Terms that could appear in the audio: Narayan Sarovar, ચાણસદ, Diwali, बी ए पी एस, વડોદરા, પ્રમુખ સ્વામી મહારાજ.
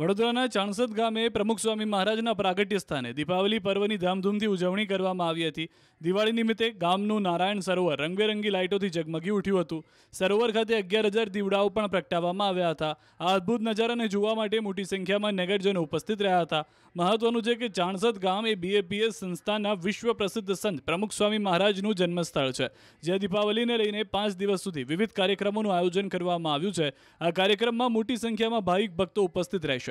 वडोदराના ચાણસદ ગામે પ્રમુખ સ્વામી મહારાજના પ્રાગટ્ય સ્થાને દીપાવલી પર્વની ધામધૂમથી ઉજવણી કરવામાં આવી હતી। દિવાળી નિમિત્તે ગામનું નારાયણ સરોવર રંગબેરંગી લાઇટોથી ઝગમગી ઉઠ્યું હતું। સરોવર ખાતે 11,000 દીવડાઓ પણ પ્રગટાવવામાં આવ્યા હતા। આ અદ્ભુત નજારાને જોવા માટે મોટી સંખ્યામાં નગરજનો ઉપસ્થિત રહ્યા હતા। મહત્વનું છે કે ચાણસદ ગામ એ BAPS સંસ્થાના વિશ્વ પ્રસિદ્ધ સંત પ્રમુખ સ્વામી મહારાજનું જન્મસ્થળ છે, જ્યાં દીપાવલીને લઈને 5 દિવસ સુધી વિવિધ કાર્યક્રમોનું આયોજન કરવામાં આવ્યું છે। આ કાર્યક્રમમાં મોટી સંખ્યામાં ભાવિક ભક્તો ઉપસ્થિત રહેશે।